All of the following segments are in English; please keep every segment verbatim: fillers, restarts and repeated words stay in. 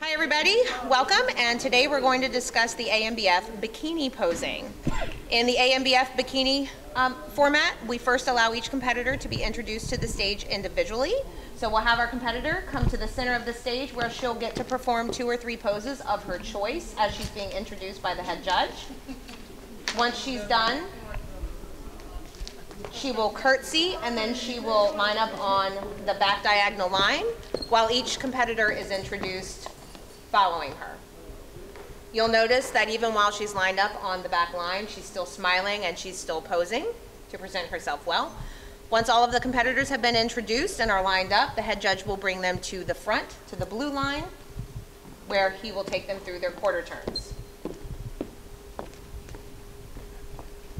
Hi everybody, welcome, and today we're going to discuss the A M B F bikini posing. In the A M B F bikini um, format, we first allow each competitor to be introduced to the stage individually. So we'll have our competitor come to the center of the stage where she'll get to perform two or three poses of her choice as she's being introduced by the head judge. Once she's done, she will curtsy and then she will line up on the back diagonal line while each competitor is introduced following her. You'll notice that even while she's lined up on the back line, she's still smiling and she's still posing to present herself well. Once all of the competitors have been introduced and are lined up, the head judge will bring them to the front, to the blue line, where he will take them through their quarter turns.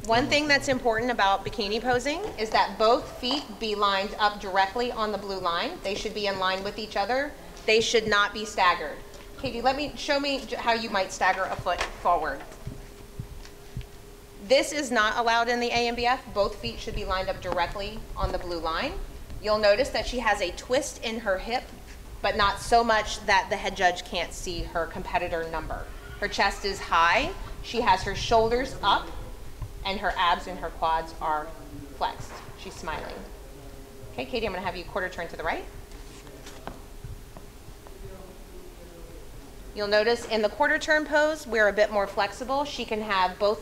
One thing that's important about bikini posing is that both feet be lined up directly on the blue line. They should be in line with each other. They should not be staggered. Katie, let me show me how you might stagger a foot forward. This is not allowed in the A M B F. Both feet should be lined up directly on the blue line. You'll notice that she has a twist in her hip, but not so much that the head judge can't see her competitor number. Her chest is high. She has her shoulders up, and her abs and her quads are flexed. She's smiling. Okay, Katie, I'm gonna have you quarter turn to the right. You'll notice in the quarter turn pose, we're a bit more flexible. She can have both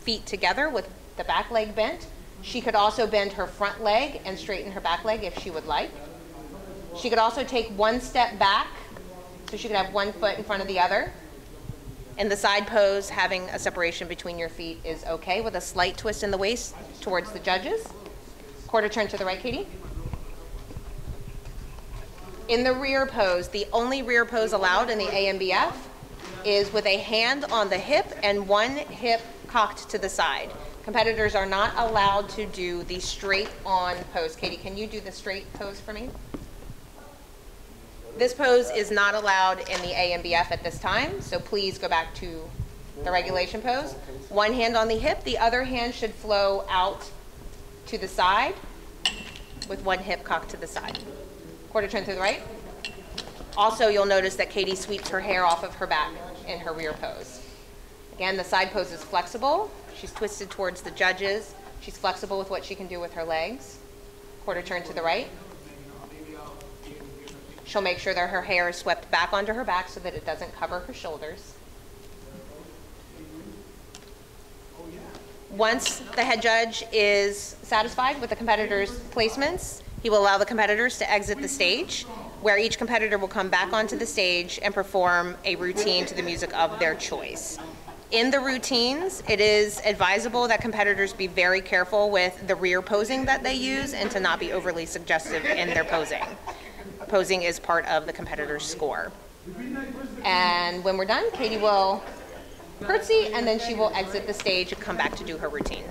feet together with the back leg bent. She could also bend her front leg and straighten her back leg if she would like. She could also take one step back, so she could have one foot in front of the other. In the side pose, having a separation between your feet is okay with a slight twist in the waist towards the judges. Quarter turn to the right, Katie. In the rear pose, the only rear pose allowed in the A M B F is with a hand on the hip and one hip cocked to the side. Competitors are not allowed to do the straight on pose. Katie, can you do the straight pose for me? This pose is not allowed in the A M B F at this time, so please go back to the regulation pose. One hand on the hip, the other hand should flow out to the side with one hip cocked to the side. Quarter turn to the right. Also, you'll notice that Katie sweeps her hair off of her back in her rear pose. Again, the side pose is flexible. She's twisted towards the judges. She's flexible with what she can do with her legs. Quarter turn to the right. She'll make sure that her hair is swept back onto her back so that it doesn't cover her shoulders. Once the head judge is satisfied with the competitors' placements, he will allow the competitors to exit the stage, where each competitor will come back onto the stage and perform a routine to the music of their choice. In the routines, it is advisable that competitors be very careful with the rear posing that they use and to not be overly suggestive in their posing. Posing is part of the competitor's score. And when we're done, Katie will curtsy and then she will exit the stage and come back to do her routine.